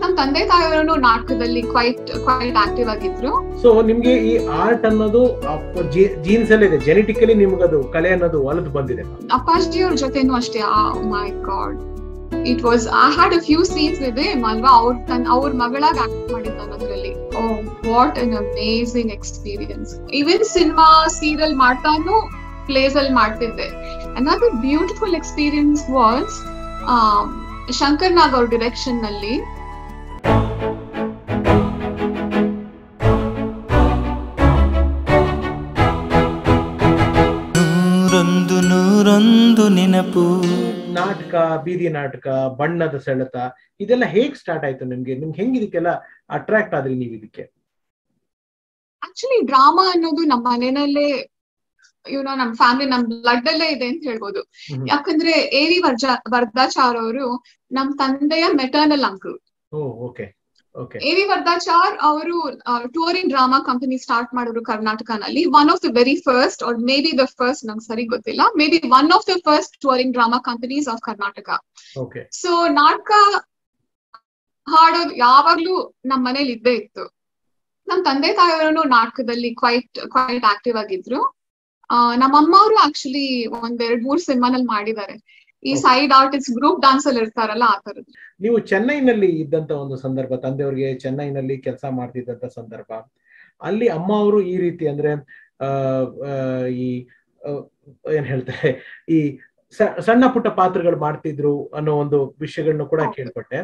ನಮ್ಮ ತಂದೆ ತಾಯಿಯವರನ್ನು ನಾಟಕದಲ್ಲಿ ಕ್ವೈಟ್ ಆಕ್ಟಿವ್ ಆಗಿದ್ರು. ಸೊ ನಿಮ್ಗೆ ಈ ಆರ್ಟ್ ಅನ್ನೋದು ಜೀನ್ಸ್ ಅಲ್ಲಿ ಇದೆ, ಜೆನೆಟಿಕಲಿ ನಿಮ್ಗೆ ಅದು ಕಲೆ ಅನ್ನೋದು ಒಲದು ಬಂದಿದೆ. ಅಪ್ಪಾಜಿ ಅವ್ರ ಜೊತೆನೂ ಅಷ್ಟೇ, my god it was, I had a few scenes with him ಅಲ್ವಾ, ಅವ್ರ ಮಗಳಾಗಿ ಆಕ್ಟ್ ಮಾಡಿದ್ದ ಅನ್ನೋದ್ರಲ್ಲಿ. Oh, what an amazing experience. Even cinema serial ಮಾಡ್ತಾನು ಪ್ಲೇಸ್ ಅಲ್ಲಿ ಮಾಡ್ತಿದ್ದೆ. Another beautiful experience was Shankar Nagar direction ನಲ್ಲಿ ನಾಟಕ, ಬೀದಿ ನಾಟಕ, ಬಣ್ಣದ ಸೆಳೆತ ಇದೆಲ್ಲ ಹೇಗ್ ಸ್ಟಾರ್ಟ್ ಆಯ್ತು ನಿಮ್ಗೆ? ನಿಮ್ಗೆ ಹೆಂಗ್ ಇದಕ್ಕೆಲ್ಲ ಅಟ್ರಾಕ್ಟ್ ಆದ್ರಿ ನೀವು ಇದಕ್ಕೆ? ಆಕ್ಚುಲಿ ಡ್ರಾಮಾ ಅನ್ನೋದು ನಮ್ಮ ಮನೆಯಲ್ಲೇ, ಯುನೋ, ನಮ್ ಫ್ಯಾಮಿಲಿ, ನಮ್ ಬ್ಲಡ್ ಅಲ್ಲೇ ಇದೆ ಅಂತ ಹೇಳ್ಬೋದು. ಯಾಕಂದ್ರೆ ಎವಿ ವರ್ಧಾಚಾರ್ ಅವರು ನಮ್ ತಂದೆಯ ಮೆಟರ್ನಲ್ ಅಂಕಲ್. ಎವಿ ವರ್ಧಾಚಾರ್ ಅವರು ಟೂರಿಂಗ್ ಡ್ರಾಮಾ ಕಂಪನಿ ಸ್ಟಾರ್ಟ್ ಮಾಡಿದ್ರು ಕರ್ನಾಟಕನಲ್ಲಿ. One of the very first, or maybe the first, ನಮ್ಗೆ ಸರಿ ಗೊತ್ತಿಲ್ಲ, maybe one of the first touring drama companies of Karnataka. So ನಾಟಕ ಹಾಡೋದು ಯಾವಾಗ್ಲೂ ನಮ್ಮ ಮನೇಲಿ ಇದ್ದೇ ಇತ್ತು. ನಮ್ ತಂದೆ ತಾಯಿಯವರನ್ನು ನಾಟಕದಲ್ಲಿ ಕ್ವೈಟ್ ಆಕ್ಟಿವ್ ಆಗಿದ್ರು. ನಮ್ಮಮ್ಮ ಅವರು ಆಕ್ಚುಲಿ ಒಂದೆರಡ್ ಮೂರ್ ಸಿನಿಮಾನಲ್ಲಿ ಮಾಡಿದ್ದಾರೆ. ಈ ಸೈಡ್ ಆರ್ಟಿಸ್ಟ್ ಗ್ರೂಪ್ ಡಾನ್ಸ್ ಅಲ್ಲಿ ಇರ್ತಾರಲ್ಲ, ಆ ತರದ್ದು. ನೀವು ಚೆನ್ನೈನಲ್ಲಿ ಇದ್ದಂತ ಒಂದು ಸಂದರ್ಭ, ತಂದೆಯವ್ರಿಗೆ ಚೆನ್ನೈನಲ್ಲಿ ಕೆಲಸ ಮಾಡ್ತಿದ್ದಂತ ಸಂದರ್ಭ, ಅಲ್ಲಿ ಅಮ್ಮ ಅವರು ಈ ರೀತಿ ಅಂದ್ರೆ ಈ ಏನ್ ಹೇಳ್ತಾರೆ, ಈ ಸಣ್ಣ ಪುಟ್ಟ ಪಾತ್ರಗಳು ಮಾಡ್ತಿದ್ರು ಅನ್ನೋ ಒಂದು ವಿಷಯಗಳನ್ನ ಕೂಡ ಕೇಳ್ಪಟ್ಟೆ.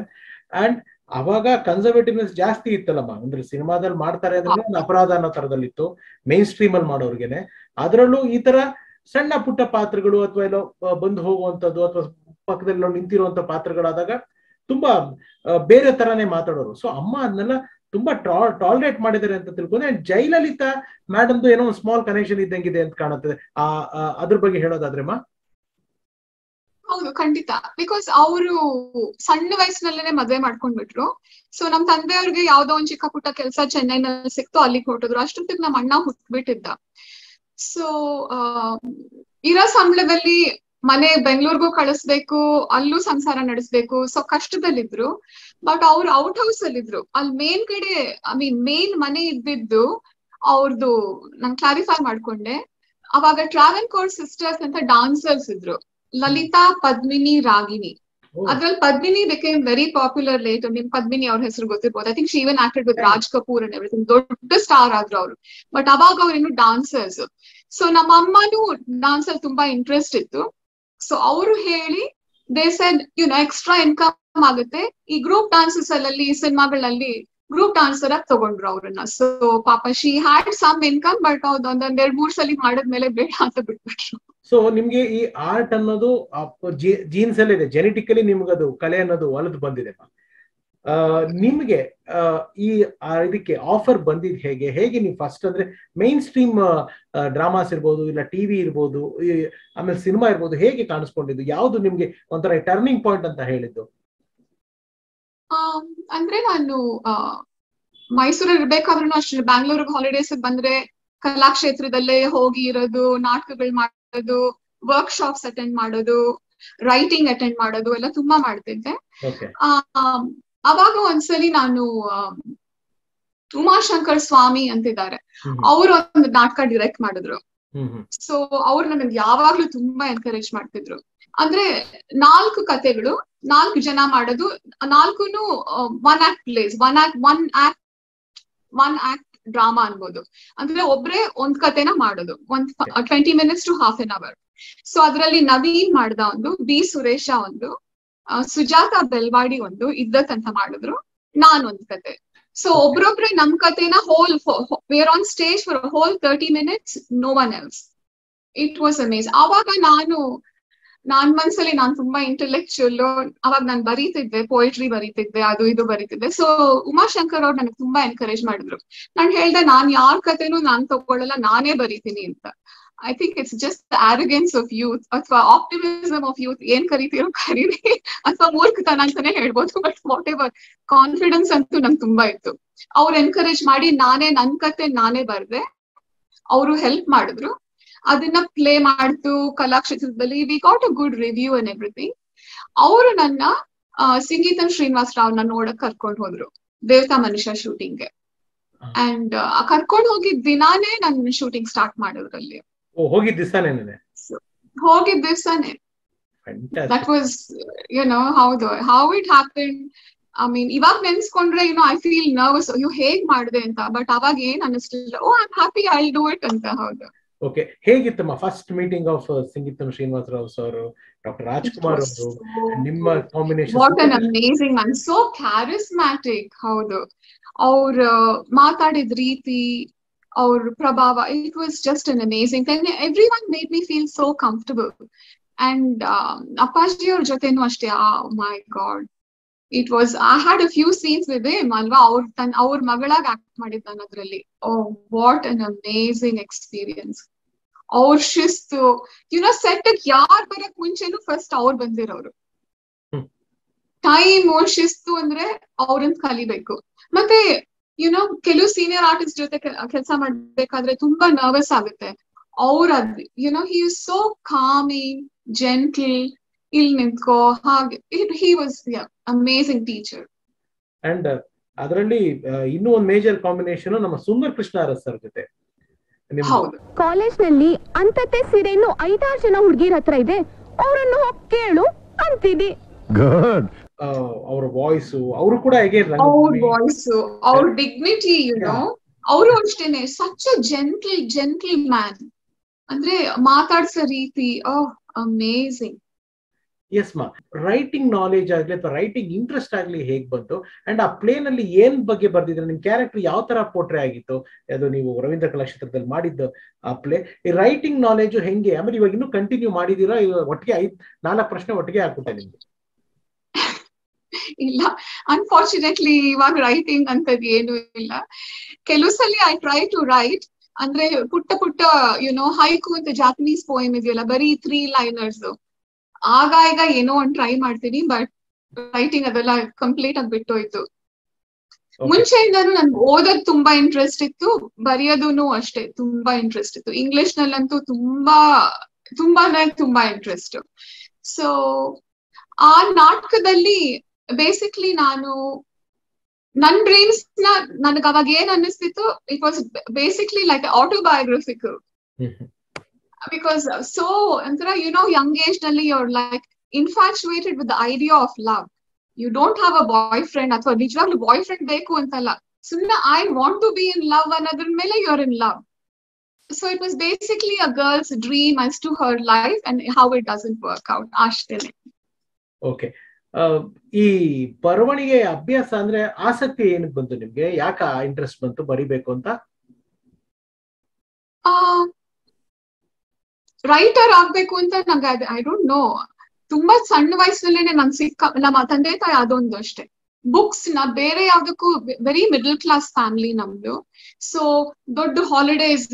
ಅಂಡ್ ಅವಾಗ ಕನ್ಸರ್ವೇಟಿವ್ನೆಸ್ ಜಾಸ್ತಿ ಇತ್ತಲ್ಲಮ್ಮ, ಅಂದ್ರೆ ಸಿನಿಮಾದಲ್ಲಿ ಮಾಡ್ತಾರೆ ಅಂದ್ರೆ ಒಂದು ಅಪರಾಧ ಅನ್ನೋ ತರದಲ್ಲಿ ಇತ್ತು ಮೇನ್ ಸ್ಟ್ರೀಮ್ ಅಲ್ಲಿ ಮಾಡೋರ್ಗೆನೆ. ಅದರಲ್ಲೂ ಈ ತರ ಸಣ್ಣ ಪುಟ್ಟ ಪಾತ್ರಗಳು ಅಥವಾ ಎಲ್ಲೋ ಬಂದು ಹೋಗುವಂಥದ್ದು ಅಥವಾ ಪಕ್ಕದಲ್ಲಿ ನಿಂತಿರುವಂತ ಪಾತ್ರಗಳಾದಾಗ ತುಂಬಾ ಬೇರೆ ತರಾನೇ ಮಾತಾಡೋರು. ಸೊ ಅಮ್ಮ ಅದನ್ನೆಲ್ಲ ತುಂಬಾ ಟಾಲರೇಟ್ ಮಾಡಿದ್ದಾರೆ ಅಂತ ತಿಳ್ಕೊಂಡೆ. ಅಂಡ್ ಜಯಲಲಿತಾ ಮೇಡಮ್ದು ಏನೋ ಒಂದು ಸ್ಮಾಲ್ ಕನೆಕ್ಷನ್ ಇದ್ದಂಗಿದೆ ಅಂತ ಕಾಣುತ್ತದೆ. ಅದ್ರ ಬಗ್ಗೆ ಹೇಳೋದಾದ್ರೆಮ್ಮ? ಹೌದು, ಖಂಡಿತ. ಬಿಕಾಸ್ ಅವರು ಸಣ್ಣ ವಯಸ್ಸಿನಲ್ಲೇನೆ ಮದ್ವೆ ಮಾಡ್ಕೊಂಡ್ಬಿಟ್ರು. ಸೊ ನಮ್ ತಂದೆಯವ್ರಿಗೆ ಯಾವ್ದೋ ಒಂದ್ ಚಿಕ್ಕ ಪುಟ್ಟ ಕೆಲಸ ಚೆನ್ನೈನಲ್ಲಿ ಸಿಕ್ತು, ಅಲ್ಲಿಗೆ ಹೊರಟಿದ್ರು. ಅಷ್ಟೊತ್ತಿಗೆ ನಮ್ಮ ಅಣ್ಣ ಹುಟ್ಬಿಟ್ಟಿದ್ದ. ಸೊ ಇರೋ ಸಂಬಳದಲ್ಲಿ ಮನೆ ಬೆಂಗಳೂರಿಗೂ ಕಳಿಸ್ಬೇಕು, ಅಲ್ಲೂ ಸಂಸಾರ ನಡೆಸ್ಬೇಕು. ಸೊ ಕಷ್ಟದಲ್ಲಿದ್ರು. ಬಟ್ ಅವ್ರು ಔಟ್ ಹೌಸ್ ಅಲ್ಲಿದ್ರು. ಅಲ್ಲಿ ಮೇಲ್ಗಡೆ, ಐ ಮೀನ್ ಮೇನ್ ಮನೆ ಇದ್ದಿದ್ದು ಅವ್ರದ್ದು, ನಾನು ಕ್ಲಾರಿಫೈ ಮಾಡ್ಕೊಂಡೆ. ಅವಾಗ ಟ್ರಾವೆನ್ಕೋರ್ ಸಿಸ್ಟರ್ಸ್ ಅಂತ ಡಾನ್ಸರ್ಸ್ ಇದ್ರು, ಲಲಿತಾ ಪದ್ಮಿನಿ ರಾಗಿಣಿ. ಅದ್ರಲ್ಲಿ Padmini became very popular late. ನಿಮ್ ಪದ್ಮಿನಿ ಅವ್ರ ಹೆಸರು ಗೊತ್ತಿರ್ಬೋದು. I think she even acted with Raj Kapoor and everything. ದೊಡ್ಡ ಸ್ಟಾರ್ ಆದ್ರು ಅವರು. ಬಟ್ ಅವಾಗ ಅವ್ರು ಇನ್ನು ಡಾನ್ಸರ್ಸ್. ಸೊ ನಮ್ಮ ಅಮ್ಮನೂ ಡಾನ್ಸ್ ಅಲ್ಲಿ ತುಂಬಾ ಇಂಟ್ರೆಸ್ಟ್ ಇತ್ತು. ಸೊ ಅವರು ಹೇಳಿ, they said you know extra income ಆಗುತ್ತೆ ಈ ಗ್ರೂಪ್ ಡಾನ್ಸಸ್ ಅಲ್ಲಿ, ಸಿನಿಮಾಗಳಲ್ಲಿ ಗ್ರೂಪ್ ಡಾನ್ಸರ್ ಆಗಿ ತಗೊಂಡ್ರು ಅವ್ರನ್ನ. ಸೊ ಪಾಪ she had some income, but ಒಂದೊಂದ್ ಎರಡ್ ಮೂರ್ ಸಲ ಮಾಡಿದ್ಮೇಲೆ ಬೇಡ ಅಂತ ಬಿಟ್ಬಿಟ್ರು. ಸೊ ನಿಮ್ಗೆ ಈ ಆರ್ಟ್ ಅನ್ನೋದು ಜೀನ್ಸ್ ಅಲ್ಲಿ ಇದೆ, ಜೆನೆಟಿಕಲಿ ನಿಮ್ಗದು ಕಲೆ ಅನ್ನೋದು ಒಲದು ಬಂದಿದೆ. ನಿಮ್ಗೆ ಈ ಇದಕ್ಕೆ ಆಫರ್ ಬಂದಿದ್ ಹೇಗೆ? ನೀವು ಫಸ್ಟ್ ಅಂದ್ರೆ ಮೈನ್ ಸ್ಟ್ರೀಮ್ ಡ್ರಾಮಾಸ್ ಇರ್ಬೋದು, ಇಲ್ಲ ಟಿವಿ ಇರ್ಬೋದು, ಆಮೇಲೆ ಸಿನಿಮಾ ಇರ್ಬೋದು, ಹೇಗೆ ಕಾಣಿಸ್ಕೊಂಡಿದ್ದು? ಯಾವ್ದು ನಿಮ್ಗೆ ಒಂಥರ ಟರ್ನಿಂಗ್ ಪಾಯಿಂಟ್ ಅಂತ ಹೇಳಿದ್ದು? ಅಂದ್ರೆ ನಾನು ಮೈಸೂರಲ್ಲಿ ಇರ್ಬೇಕಾದ್ರೂ ಅಷ್ಟೇ, ಬ್ಯಾಂಗ್ಳೂರ್ಗೆ ಹಾಲಿಡೇಸ್ ಬಂದ್ರೆ ಕಲಾಕ್ಷೇತ್ರದಲ್ಲೇ ಹೋಗಿ ಇರೋದು, ನಾಟಕಗಳು ಮಾಡೋದು, ವರ್ಕ್ಶಾಪ್ಸ್ ಅಟೆಂಡ್ ಮಾಡೋದು, ರೈಟಿಂಗ್ ಅಟೆಂಡ್ ಮಾಡೋದು ಎಲ್ಲ ತುಂಬಾ ಮಾಡ್ತಿದ್ದೆ. ಅವಾಗ ಒಂದ್ಸಲಿ ನಾನು ಉಮಾಶಂಕರ್ ಸ್ವಾಮಿ ಅಂತಿದ್ದಾರೆ, ಅವರು ಒಂದು ನಾಟಕ ಡೈರೆಕ್ಟ್ ಮಾಡಿದ್ರು. ಸೊ ಅವ್ರು ನನಗೆ ಯಾವಾಗ್ಲೂ ತುಂಬಾ ಎನ್ಕರೇಜ್ ಮಾಡ್ತಿದ್ರು. ಅಂದ್ರೆ 4 ಕಥೆಗಳು, 4 ಜನ ಮಾಡೋದು, 4 one act plays, one act drama ಅನ್ಬೋದು. ಅಂದ್ರೆ ಒಬ್ರೆ ಒಂದ್ ಕಥೆನ ಮಾಡೋದು, ಒಂದ್ 20 minutes to half an hour. So ಅದರಲ್ಲಿ ನವೀನ್ ಮಾಡ್ದ ಒಂದು, ಸುರೇಶ ಒಂದು, ಸುಜಾತ ಬೆಲ್ವಾಡಿ ಒಂದು, ಇದ್ದತ್ತಂತ ಮಾಡಿದ್ರು, ನಾನೊಂದ್ ಕತೆ. ಸೊ ಒಬ್ರೊಬ್ರೆ ನಮ್ ಕತೆನ whole, where on stage for whole 30 minutes, no one else. It was amaze. ಅವಾಗ ನಾನ್ ಮನ್ಸಲ್ಲಿ ನಾನು ತುಂಬಾ ಇಂಟೆಲೆಕ್ಚುಯಲ್. ಅವಾಗ ನಾನು ಬರೀತಿದ್ದೆ, ಪೋಯೆಟ್ರಿ ಬರೀತಿದ್ದೆ, ಅದು ಇದು ಬರೀತಿದ್ದೆ. ಸೊ ಉಮಾಶಂಕರ್ ಅವ್ರು ನನಗೆ ತುಂಬಾ ಎನ್ಕರೇಜ್ ಮಾಡಿದ್ರು. ನಾನು ಹೇಳ್ದೆ, ನಾನ್ ಯಾರ ಕತೆನೂ ನಾನ್ ತಗೊಳ್ಳಲ್ಲ, ನಾನೇ ಬರೀತೀನಿ ಅಂತ. I think it's just the arrogance of youth, athwa optimism of youth, yen karitiro kariri athwa moorkatana antane helbodu. But whatever, confidence antu nang tumba ittu. Avaru encourage ಮಾಡಿ ನಾನೇ ನನ್ನ ಕತೆ ನಾನೇ ಬರ್ದೆ, ಅವರು ಹೆಲ್ಪ್ ಮಾಡಿದ್ರು. ಅದನ್ನ ಪ್ಲೇ ಮಾಡ್ತು ಕಲಾಕ್ಷೇತ್ರದಲ್ಲಿ. We got a good review and everything. ಅವರು ನನ್ನ Singeetam Srinivas Rao na ನೋಡ ಕರ್ಕೊಂಡು ಹೋದ್ರು ದೇವತಾ ಮನುಷ್ಯ ಶೂಟಿಂಗ್ ಅಂಡ್ ಆ ಕರ್ಕೊಂಡು ಹೋಗಿದ್ದ ದಿನಾನೇ ನಾನು ಶೂಟಿಂಗ್ ಸ್ಟಾರ್ಟ್ ಮಾಡಿದ್ರಲ್ಲಿ ಹೋಗಿದ್ದ ದಿವಸನೇ that was you know how it happened. I mean ಇವಾಗ ನೆನ್ಸ್ಕೊಂಡ್ರೆ you know I feel nervous you ಹೇಗ್ ಮಾಡಿದೆ ಅಂತ but ಅವಾಗ ಏನ್ ಅನಿಸ್ತಿಲ್ಲ oh I'm happy I'll do it ಅಂತ ಹೌದು ಓಕೆ ಹೇಗಿತ್ತಮ್ಮ first meeting of Singeetam Srinivas Rao ಅವರು ಡಾಕ್ಟರ್ ರಾಜ್ಕುಮಾರ್ ಅವರು ನಿಮ್ಮ combination what an amazing man so charismatic ಹೌದು ಅವರು ಮಾತಾಡಿದ ರೀತಿ ಅವರ ಪ್ರಭಾವ it was just an amazing thing everyone made me feel so comfortable and ಅಪ್ಪಾಜಿ ಅವರ ಜೊತೆನೂ ಅಷ್ಟೇ oh my god it was I had a few scenes with him alva our magalaga act madidana adralli oh what an amazing experience aur shistu you know set ak yaar barak munchenu first hour bandiravaru time aur shistu andre avrant kalibeku matte you know kelu senior artist jothe kelsa madbekadre tumba nervous agutte aur you know he is so calming gentle il nitko hage he was yeah, amazing teacher and ಅದರಲ್ಲಿ ಇನ್ನೂ ಒಂದು major combination ನಮ್ಮ ಸುಂದರ್ ಕೃಷ್ಣ ರಸರ್ ಜೊತೆ college ನಲ್ಲಿ ಅಂತತೆ ಸೀರೆ ಇನ್ನು 5-6 ಜನ ಹುಡುಗಿರ ಹತ್ರ ಇದೆ ಅವರನ್ನು ಹೋಗಿ ಕೇಳು ಅಂತಿದೆ ಗುಡ್ ಅವರ ವಾಯ್ಸ್ ಅವರು ಕೂಡ ಅಗೇನ್ ಅವರ ವಾಯ್ಸ್ ಅವರ ಡಿಗ್ನಿಟಿ ಯು ನೋ ಅವರು ಅಷ್ಟೇನೇ such a gentle man ಅಂದ್ರೆ ಮಾತಾಡ್ಸೋ ರೀತಿ oh amazing yes ma writing knowledge agle atha writing interest agle hege bantu and aa play nalli yen bagge bardidre nim character yav tara portray agittu adu neevu ravindra kalakshetradalli madiddu aa play ee writing knowledge henge amare ivaga innu continue madidira ಒಟ್ಟಿಗೆ 4 ಪ್ರಶ್ನೆ ಒಟ್ಟಿಗೆ ಹಾಕುತ್ತೆ ನಿಮಗೆ illa unfortunately ivaga writing anta yenu illa kelusali I try to write andre putta you know haiku anta japanese poem idiyala bari 3 liners ಆಗ ಈಗ ಏನೋ ಒಂದು try ಮಾಡ್ತೀನಿ ಬಟ್ ರೈಟಿಂಗ್ ಅದೆಲ್ಲ ಕಂಪ್ಲೀಟ್ ಆಗಿ ಬಿಟ್ಟೋಯ್ತು ಮುಂಚೆಯಿಂದಾನು ನನ್ಗೆ ಓದೋದು ತುಂಬಾ ಇಂಟ್ರೆಸ್ಟ್ ಇತ್ತು ಬರೆಯೋದೂ ಅಷ್ಟೇ ತುಂಬಾ ಇಂಟ್ರೆಸ್ಟ್ ಇತ್ತು ಇಂಗ್ಲಿಷ್ ನಲ್ಲಂತೂ ತುಂಬಾನೇ ಇಂಟ್ರೆಸ್ಟ್ ಸೊ ಆ ನಾಟಕದಲ್ಲಿ ಬೇಸಿಕ್ಲಿ ನಾನು ನನ್ನ ಡ್ರೀಮ್ಸ್ ನನಗೆ ಅವಾಗ ಏನ್ ಅನ್ನಿಸ್ತಿತ್ತು it was basically like autobiographical because so Antara you know young age nalli you're like infatuated with the idea of love you don't have a boyfriend athwa nijavaglu boyfriend beku antalla sunna I want to be in love another mele you're in love so it was basically a girl's dream as to her life and how it doesn't work out ashtene okay ಈ ಬರವಣಿಗೆ ಅಭ್ಯಾಸ ಅಂದ್ರೆ ಆಸಕ್ತಿ ಏನಕ್ಕೆ ಬಂತು ನಿಮಗೆ ಯಾಕ interest ಬಂತು ಬರಿಬೇಕು ಅಂತ ರೈಟರ್ ಆಗ್ಬೇಕು ಅಂತ ನಂಗೆ ಐ ಡೋಂಟ್ ನೋ ತುಂಬಾ ಸಣ್ಣ ವಯಸ್ಸಲ್ಲೇ ನಂಗೆ ಸಿಕ್ಕ ನಮ್ಮ ತಂದೆ ತಾಯಿ ಅದೊಂದು ಅಷ್ಟೇ ಬುಕ್ಸ್ ನ ಬೇರೆ ಯಾವ್ದಕ್ಕೂ ವೆರಿ ಮಿಡಲ್ ಕ್ಲಾಸ್ ಫ್ಯಾಮಿಲಿ ನಮ್ದು ಸೊ ದೊಡ್ಡ ಹಾಲಿಡೇಸ್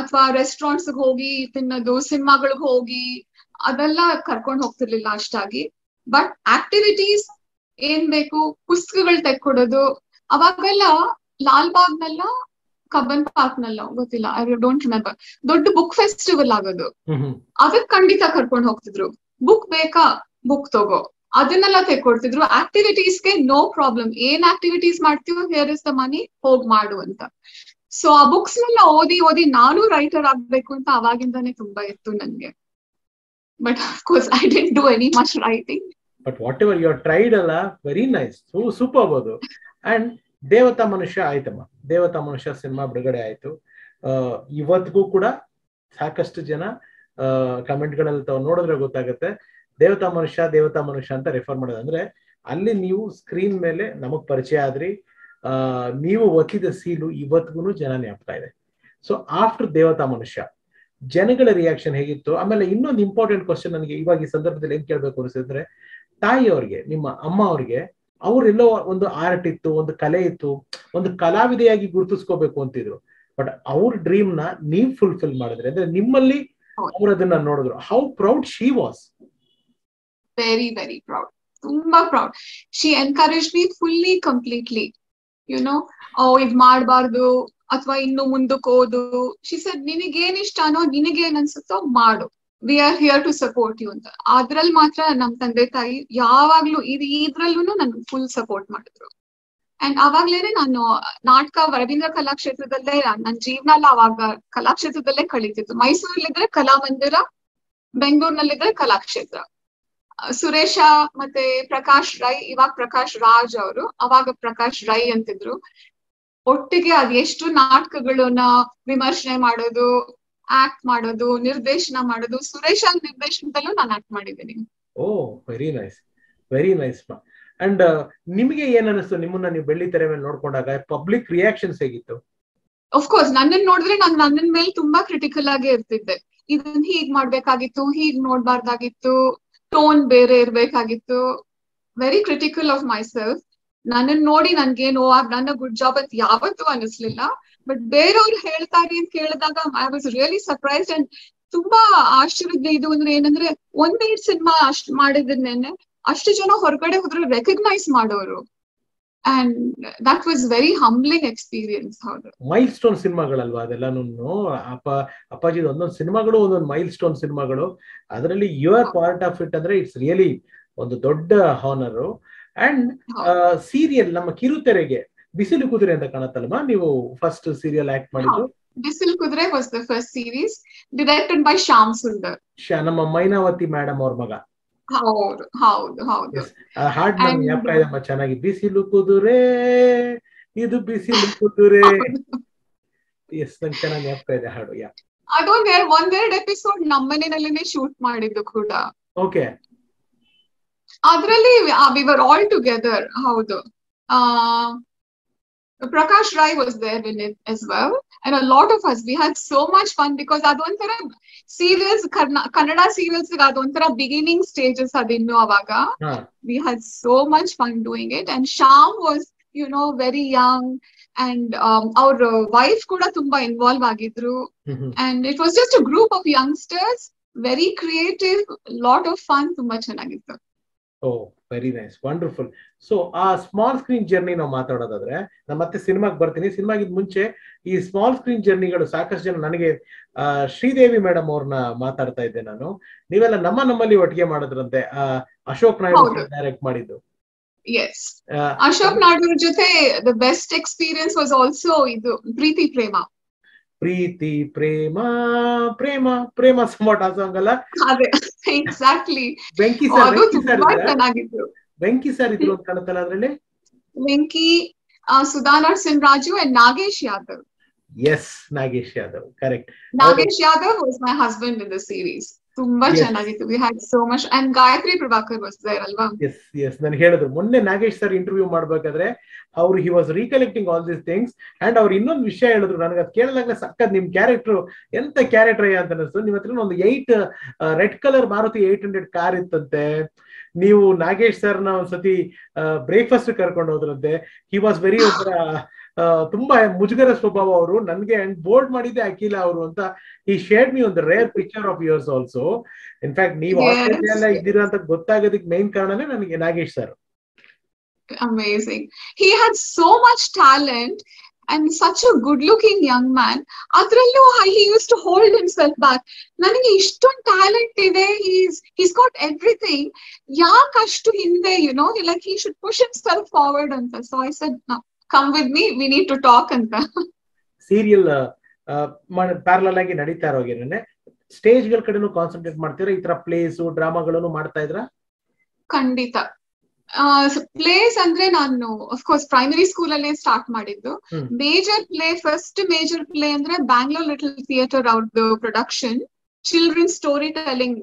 ಅಥವಾ ರೆಸ್ಟೋರೆಂಟ್ಸ್ ಹೋಗಿ ತಿನ್ನೋದು ಸಿನಿಮಾಗಳಿಗೆ ಹೋಗಿ ಅದೆಲ್ಲ ಕರ್ಕೊಂಡು ಹೋಗ್ತಿರ್ಲಿಲ್ಲ ಅಷ್ಟಾಗಿ ಬಟ್ ಆಕ್ಟಿವಿಟೀಸ್ ಏನ್ ಬೇಕು ಪುಸ್ತಕಗಳು ತೆಕ್ಕೊಡೋದು ಅವಾಗೆಲ್ಲ ಲಾಲ್ಬಾಗ್ನೆಲ್ಲ ಕಬ್ಬನ್ ಪಾರ್ಕ್ ನಲ್ಲ ಗೊತ್ತಿಲ್ಲ ಐ ಡೋಂಟ್ ರಿಮೆಂಬರ್ ದೊಡ್ಡ ಬುಕ್ ಫೆಸ್ಟಿವಲ್ ಆಗೋದು ಅದಕ್ಕೆ ಖಂಡಿತ ಕರ್ಕೊಂಡು ಹೋಗ್ತಿದ್ರು ಬುಕ್ ಬೇಕಾ ಬುಕ್ ತಗೋ ಅದನ್ನೆಲ್ಲ ತೆಕ್ಕೊಡ್ತಿದ್ರು ಆಕ್ಟಿವಿಟೀಸ್ಗೆ ನೋ ಪ್ರಾಬ್ಲಮ್ ಏನ್ ಆಕ್ಟಿವಿಟೀಸ್ ಮಾಡ್ತೀವೋ ಹಿಯರ್ ಇಸ್ ದ ಮನಿ ಹೋಗ್ ಮಾಡು ಅಂತ ಸೊ ಆ ಬುಕ್ಸ್ ನೆಲ್ಲ ಓದಿ ನಾನು ರೈಟರ್ ಆಗ್ಬೇಕು ಅಂತ ಅವಾಗಿಂದಾನೆ ತುಂಬಾ ಇತ್ತು ನನ್ಗೆ but of course I didn't do any much writing but whatever you have tried ಅಲ್ಲ ವೆರಿ ನೈಸ್ ಸೂಪರ್ ಅದು ಅಂಡ್ ದೇವತಾ ಮನುಷ್ಯ ಆಯ್ತಮ್ಮ ದೇವತಾ ಮನುಷ್ಯ ಸಿನಿಮಾ ಬಿಡುಗಡೆ ಆಯ್ತು ಇವತ್ತಿಗೂ ಕೂಡ ಸಾಕಷ್ಟು ಜನ ಕಮೆಂಟ್ಗಳಲ್ಲಿ ತಾವು ನೋಡಿದ್ರೆ ಗೊತ್ತಾಗುತ್ತೆ ದೇವತಾ ಮನುಷ್ಯ ಅಂತ ರೆಫರ್ ಮಾಡೋದು ಅಂದ್ರೆ ಅಲ್ಲಿ ನೀವು ಸ್ಕ್ರೀನ್ ಮೇಲೆ ನಮಗ್ ಪರಿಚಯ ಆದ್ರಿ ನೀವು ಒತ್ತಿದ ಸೀಲು ಇವತ್ತಿಗೂ ಜನ ಜ್ಞಾಪಕ ಇದೆ ಸೊ ಆಫ್ಟರ್ ದೇವತಾ ಮನುಷ್ಯ ಜನಗಳ ರಿಯಾಕ್ಷನ್ ಹೇಗಿತ್ತು ಆಮೇಲೆ ಇನ್ನೊಂದು ಇಂಪಾರ್ಟೆಂಟ್ ಕ್ವಶನ್ ನನಗೆ ಇವಾಗ ಈ ಸಂದರ್ಭದಲ್ಲಿ ಏನ್ ಕೇಳಬೇಕು ಅನ್ಸಿದ್ರೆ ತಾಯಿಯವ್ರಿಗೆ ನಿಮ್ಮ ಅಮ್ಮ ಅವ್ರಿಗೆ ಅವರೆಲ್ಲೋ ಒಂದು ಆರ್ಟ್ ಇತ್ತು ಒಂದು ಕಲೆ ಇತ್ತು ಒಂದು ಕಲಾವಿದೆಯಾಗಿ ಗುರುತಿಸ್ಕೋಬೇಕು ಅಂತಿದ್ರು ಬಟ್ ಅವ್ರ ಡ್ರೀಮ್ ನ ನೀವ್ ಫುಲ್ಫಿಲ್ ಮಾಡಿದ್ರೆ ಅಂದ್ರೆ ನಿಮ್ಮಲ್ಲಿ ಅವ್ರ ಅದನ್ನ ನೋಡಿದ್ರು how proud she was very very proud ತುಂಬಾ proud she encourage me fully completely you know ಇದ್ ಮಾಡಬಾರ್ದು ಅಥವಾ ಇನ್ನು ಮುಂದಕ್ಕೆ ಓದು ಶಿ ಸೆಡ್ ನಿನಗೇನ್ ಇಷ್ಟನೋ ನಿನಗೇನ್ ಅನ್ಸುತ್ತೋ ಮಾಡು we are here to support you anta. Adral matra nam tande tai yavaglu idrallu nanu full support madidru. And avaglene nanu nataka Varabindra Kalakshethradalli nan jeevana alla avaga Kalakshethradalli kalitiddu. Mysore alli idre Kalamandira, Bangalore nalli idre Kalakshetra. Suresha matte Prakash Rai, ivaga Prakash Raj avaru, avaga Prakash Rai antidru. ಒಟ್ಟಿಗೆ ಅದೆಷ್ಟು ನಾಟಕಗಳನ್ನ ವಿಮರ್ಶನೆ ಮಾಡೋದು, act ಮಾಡೋದು, ನಿರ್ದೇಶನ ಮಾಡೋದು. ಸುರೇಶ್ ಅವರ ನಿರ್ದೇಶನದಲ್ಲೂ ನಾನು act ಮಾಡಿದ್ದೀನಿ. Oh very nice, very nice. And ನಿಮಗೆ ಏನ್ ಅನಿಸ್ತು ನಿಮ್ಮನ್ನ ನೀವು ಬೆಳ್ಳಿ ತೆರೆ ಮೇಲೆ ನೋಡ್ಕೊಂಡಾಗ? ಪಬ್ಲಿಕ್ ರಿಯಾಕ್ಷನ್ಸ್ ಹೇಗಿತ್ತು? ಆಫ್ ಕೋರ್ಸ್ ನನ್ನನ್ನು ನೋಡಿದ್ರೆ ನಾನು ನನ್ನ ಮೇಲೆ ತುಂಬಾ ಕ್ರಿಟಿಕಲ್ ಆಗಿ ಇರ್ತಿದ್ದೆ. ಇದನ್ನ ಹೀಗ್ ಮಾಡ್ಬೇಕಾಗಿತ್ತು, ಹೀಗ್ ನೋಡ್ಬಾರ್ದಾಗಿತ್ತು, ಟೋನ್ ಬೇರೆ ಇರ್ಬೇಕಾಗಿತ್ತು. Very critical of myself. ನನ್ನನ್ನು ನೋಡಿ ನನ್ಗೇನು ನನ್ನ ಗುಡ್ ಜಾಬ್ ಅಂತ ಯಾವತ್ತೂ ಅನಿಸ್ಲಿಲ್ಲ. ಬಟ್ ಬೇರೆಯವ್ರು ಹೇಳ್ತಾರೆ ಅಂತ ಕೇಳಿದಾಗ I was really surprised. And ತುಂಬಾ ಆಶ್ಚರ್ಯದ ಇದು ಅಂದ್ರೆ ಏನಂದ್ರೆ, ಒಂದೇ ಸಿನಿಮಾ ಅಷ್ಟು ಮಾಡಿದ್ರೇನೆ ಅಷ್ಟು ಜನ ಹೊರಗಡೆ ಹೋದ್ರು ರೆಕಗ್ನೈಸ್ ಮಾಡೋರು. And that was very humbling experience. ಹೌದು, ಮೈಲ್ ಸ್ಟೋನ್ ಸಿನಿಮಾಗಳಲ್ವಾ ಅದೆಲ್ಲಾನು? ಅಪ್ಪಾಜಿ ಒಂದೊಂದು ಸಿನಿಮಾಗಳು ಒಂದೊಂದು ಮೈಲ್ ಸ್ಟೋನ್ ಸಿನಿಮಾಗಳು. ಅದರಲ್ಲಿ you are part of it ಅಂದ್ರೆ ಇಟ್ಸ್ ರಿಯಲಿ ಒಂದು ದೊಡ್ಡ ಹಾನರ್. ಅಂಡ್ ಸೀರಿಯಲ್ ನಮ್ಮ ಕಿರುತೆರೆಗೆ ಬಿಸಿಲು ಕುದುರೆ ಅಂತ ಕಾಣುತ್ತಲ್ವಾ, ನೀವು ಫಸ್ಟ್ ಸೀರಿಯಲ್ ಆಕ್ಟ್ ಮಾಡಿದ್ರು? Bisilu Kudure was the first series directed by Sham Sundar, ನಮ್ಮ ಮೈನಾವತಿ ಮೇಡಮ್ ಅವ್ರ ಮಗ. ಹೌದು ಹೌದು ಹೌದು. ಹಾಡ್ ನಮ್ಮ ಚೆನ್ನಾಗಿ ಬಿಸಿಲು ಕುದುರೆ, ಇದು ಬಿಸಿಲು ಕುದುರೆ. ಎಸ್, ನಂಗೆ ಚೆನ್ನಾಗಿ ಜ್ಞಾಪಕ ಇದೆ ಹಾಡು. ಯಾ, ಅದೊಂದು ಒಂದೆರಡು ಎಪಿಸೋಡ್ ನಮ್ಮನೆಯಲ್ಲೇ ಶೂಟ್ ಮಾಡಿದ್ದು ಕೂಡ. ಓಕೆ, ಅದರಲ್ಲಿ we were all together. ಹೌದು, Prakash Rai was there in it as well, and a lot of us, we had so much fun because ಅದೊಂಥರ ಸೀರಿಯಲ್ಸ್, ಕನ್ನಡ ಸೀರಿಯಲ್ಸ್ ಅದೊಂಥರ ಬಿಗಿನಿಂಗ್ ಸ್ಟೇಜಸ್ ಅದಿನ್ನು ಅವಾಗ. We had so much fun doing it, and Sham was, you know, very young, and our wife ಕೂಡ ತುಂಬಾ involved ಆಗಿದ್ರು. And it was just a group of youngsters, very creative, lot of fun, ತುಂಬಾ ಚೆನ್ನಾಗಿತ್ತು. Oh, very nice, wonderful. So ಆ small screen journey ನಾವು ಮಾತಾಡೋದಾದ್ರೆ, ನಾನು ಮತ್ತೆ ಸಿನಿಮಾಗೆ ಬರ್ತೀನಿ. ಸಿನಿಮಾಗಿದ್ ಮುಂಚೆ ಈ ಸ್ಮಾಲ್ ಸ್ಕ್ರೀನ್ ಜರ್ನಿಗಳು ಸಾಕಷ್ಟು ಜನ ನನಗೆ ಶ್ರೀದೇವಿ ಮೇಡಮ್ ಅವ್ರನ್ನ ಮಾತಾಡ್ತಾ ಇದ್ದೆ ನಾನು. ನೀವೆಲ್ಲ ನಮ್ಮಲ್ಲಿ ಒಟ್ಟಿಗೆ ಮಾಡಿದ್ರಂತೆ ಅಶೋಕ್ ನಾಯ್ಡು ಡೈರೆಕ್ಟ್ ಮಾಡಿದ್ದು. Yes, ಅಶೋಕ್ ನಾಯ್ಡು ಜೊತೆ the best experience was also ಇದು ಪ್ರೀತಿ ಪ್ರೇಮ. ಪ್ರೀತಿ ಪ್ರೇಮ ಪ್ರೇಮ ಪ್ರೇಮ ಸಂಬಟ ಸಾಂಗಲ್ಲ? ಅದೇ, ಎಕ್ಸಾಕ್ಟ್ಲಿ. ವೆಂಕಿ ಸರ್ ತುಂಬಾ ಚೆನ್ನಾಗಿದ್ರು. ವೆಂಕಿ ಸರ್ ಇದ್ರು ಅಂತ ಕಾಣುತ್ತಲ್ಲ ಅದರಲ್ಲಿ? Venki, Sudha Narasimha Raju and Nagesh Yadav. Yes, Nagesh Yadav, correct. Nagesh Yadav was my husband in the series. ತುಂಬಾ ಚೆನ್ನಾಗಿತ್ತು. We had so much. And Gayatri Prabhakar was there ಅಲ್ವಾ? ಎಸ್ ಎಸ್, ನಾನು ಹೇಳಿದ್ರು ಮೊನ್ನೆ ನಾಗೇಶ್ ಸರ್ ಇಂಟರ್ವ್ಯೂ ಮಾಡ್ಬೇಕಾದ್ರೆ ಅವ್ರು he was recollecting all these things. And ಅವ್ರು ಇನ್ನೊಂದು ವಿಷಯ ಹೇಳಿದ್ರು, ನನಗೆ ಅದು ಕೇಳಿದಾಗ ಸಕ್ಕತ್ ನಿಮ್ ಕ್ಯಾರೆಕ್ಟರ್ ಎಂತ ಕ್ಯಾರೆಕ್ಟರ್ ಅಂತ ಅನಿಸ್ತು. ನಿಮ್ಮ ಹತ್ರ ಒಂದು 8 red color ಮಾರುತಿ 800 ಕಾರ್ ಇತ್ತಂತೆ. ನೀವು ನಾಗೇಶ್ ಸರ್ನ ಒಂದ್ಸತಿ ಬ್ರೇಕ್ಫಾಸ್ಟ್ ಕರ್ಕೊಂಡು ಹೋದ್ರಂತೆ. ಹಿ ವಾಸ್ ವೆರಿ ತುಂಬಾ ಮುಜುಗರ ಸ್ವಭಾವ ಅವರು. ನನ್ಗೆ ಬೋರ್ಡ್ ಮಾಡಿದ್ದೆ ಅಖಿಲ ಅವರು ಅಂತ. ಈ ಶೇರ್ಡ್ ಮಿ ಒಂದು rare picture of yours also. In fact ನೀವು ಆಸ್ಟ್ರೇಲಿಯಾ ಎಲ್ಲ ಇದ್ದೀರಾ ಅಂತ ಗೊತ್ತಾಗೋದಕ್ಕೆ ಮೇನ್ ಕಾರಣನೇ ನನಗೆ Nagesh sir. Amazing, he had so much talent and such a good looking young man. Adrallu he used to hold himself back. Nanage ishton talent ide, he's got everything, yak ashtu hinde, you know, like he should push himself forward anta. So I said, no, come with me, we need to talk anta. Serial parallel agi nadita irogene stage gal kadenu concentrate martira, itra plays drama galanu martta idra? Kandita place ಅಂದ್ರೆ ನಾನು of course primary school ಅಲ್ಲೇ start ಮಾಡಿದ್ದು. Major play, first major play ಅಂದ್ರೆ Bangalore little theatre ಅವ್ರದ್ದು production, children story telling,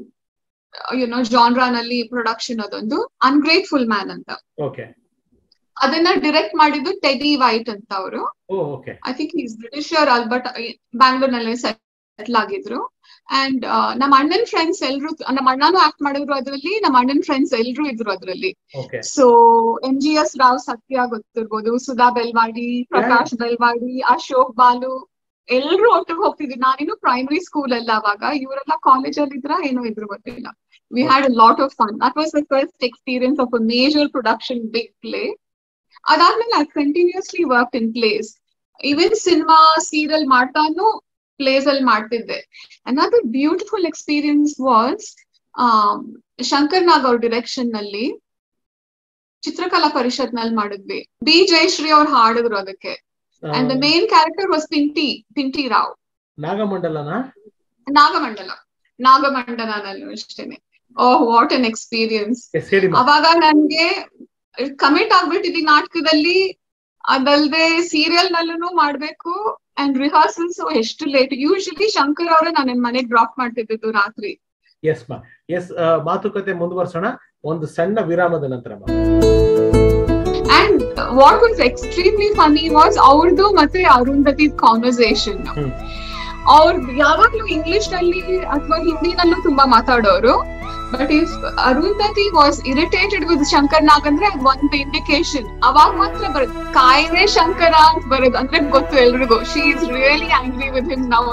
you know ಜಾನ್ರಾನಲ್ಲಿ production. ಅದೊಂದು ungrateful man ಅಂತ. ಅದನ್ನ ಡಿರೆಕ್ಟ್ ಮಾಡಿದ್ದು ಟೆಡಿ ವೈಟ್ ಅಂತ ಅವರು. ಐ ಥಿಂಕ್ ಈಸ್ ಬ್ರಿಟಿಷರ್ ಆಲ್ಬರ್ಟ್, ಬ್ಯಾಂಗ್ಳೂರ್ನಲ್ಲೇ ಸೆಟ್ಲ್ ಆಗಿದ್ರು. ಅಂಡ್ ನಮ್ಮ ಅಣ್ಣನ್ ಫ್ರೆಂಡ್ಸ್ ಎಲ್ರು, ನಮ್ಮ ಅಣ್ಣನೂ ಆಕ್ಟ್ ಮಾಡಿದ್ರು ಅದ್ರಲ್ಲಿ, ನಮ್ಮ ಅಣ್ಣನ್ ಫ್ರೆಂಡ್ಸ್ ಎಲ್ರು ಇದ್ರು ಅದ್ರಲ್ಲಿ. ಸೊ MGS ರಾವ್, ಸತ್ಯ ಗೊತ್ತಿರ್ಬೋದು, ಸುಧಾ ಬೆಲ್ವಾಡಿ, ಪ್ರಕಾಶ್ ಬೆಲ್ವಾಡಿ, ಅಶೋಕ್ ಬಾಲು ಎಲ್ರು ಒಟ್ಟಿಗೆ ಹೋಗ್ತಿದ್ರು. ನಾನಿನ್ನು ಪ್ರೈಮರಿ ಸ್ಕೂಲ್ ಅಲ್ಲ ಅವಾಗ, ಇವರೆಲ್ಲ ಕಾಲೇಜ್ ಅಲ್ಲಿ ಇದ್ರ ಏನೋ ಇದ್ರು ಗೊತ್ತಿಲ್ಲ. We had a lot of fun. That was the first experience of a major production, big play. ಅದಾದ್ಮೇಲೆ I continuously work in plays, even cinema serial ಮಾಡ್ತಾನು plays will Martin there. Another beautiful experience was Shankar Nagar direction nalli Chitrakala Parishat nalli madidvi. B Jayashree avar haadidru adakke. And the main character was Pinti Rao. Nagamandala nallu ishtene. Oh, what an experience. Avaga nange commit agbittidi ನಾಟಕದಲ್ಲಿ ಅದಲ್ಲದೆ serial ನಲ್ಲೂ ಮಾಡ್ಬೇಕು and rehearsals ಎಷ್ಟು late. Usually Shankar ಅವರ ನನ್ನ ಮನೆಗೆ drop ಮಾಡ್ತಿದ್ದು ರಾತ್ರಿ. S ಮಾ ಎಸ್ ಮಾತುಕತೆ ಮುಂದುವರ್ಸೋಣ ಒಂದು ಸಣ್ಣ ವಿರಾಮದ ನಂತರ. And what was extremely funny was ಅವ್ರದ್ದು ಮತ್ತೆ ಅರುಂಧತಿ ಕಾನ್ವರ್ಸೇಷನ್. ಅವ್ರು ಯಾವಾಗ್ಲೂ ಇಂಗ್ಲಿಷ್ ನಲ್ಲಿ ಅಥವಾ ಹಿಂದಿನಲ್ಲೂ ತುಂಬಾ ಮಾತಾಡೋರು. But if Arundhati was irritated with Shankar Nagandre, I want the indication. Avag matra barad. Kaine Shankar Nagandre barad. Andre gottu elrigo. She is really angry with him now.